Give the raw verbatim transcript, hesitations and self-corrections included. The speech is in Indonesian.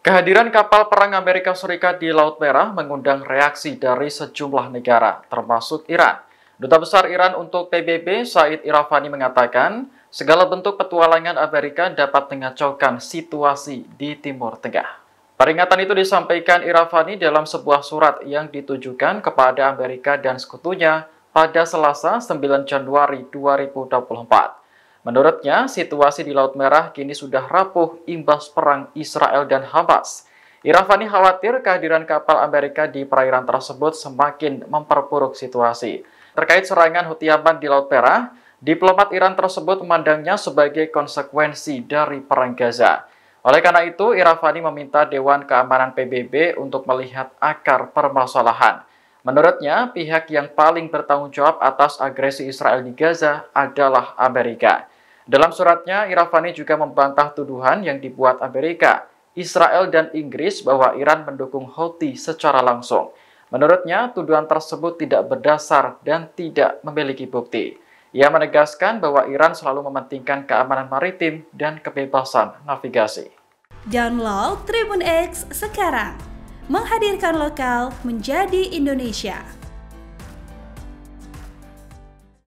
Kehadiran kapal perang Amerika Serikat di Laut Merah mengundang reaksi dari sejumlah negara, termasuk Iran. Duta Besar Iran untuk P B B, Saeid Iravani, mengatakan segala bentuk petualangan Amerika dapat mengacaukan situasi di Timur Tengah. Peringatan itu disampaikan Iravani dalam sebuah surat yang ditujukan kepada Amerika dan sekutunya pada Selasa sembilan Januari dua ribu dua puluh empat. Menurutnya, situasi di Laut Merah kini sudah rapuh imbas perang Israel dan Hamas. Iravani khawatir kehadiran kapal Amerika di perairan tersebut semakin memperburuk situasi. Terkait serangan Houthi Yaman di Laut Merah, diplomat Iran tersebut memandangnya sebagai konsekuensi dari perang Gaza. Oleh karena itu, Iravani meminta Dewan Keamanan P B B untuk melihat akar permasalahan. Menurutnya, pihak yang paling bertanggung jawab atas agresi Israel di Gaza adalah Amerika. Dalam suratnya, Iravani juga membantah tuduhan yang dibuat Amerika, Israel, dan Inggris bahwa Iran mendukung Houthi secara langsung. Menurutnya, tuduhan tersebut tidak berdasar dan tidak memiliki bukti. Ia menegaskan bahwa Iran selalu mementingkan keamanan maritim dan kebebasan navigasi. Download TribunX sekarang. Menghadirkan lokal menjadi Indonesia.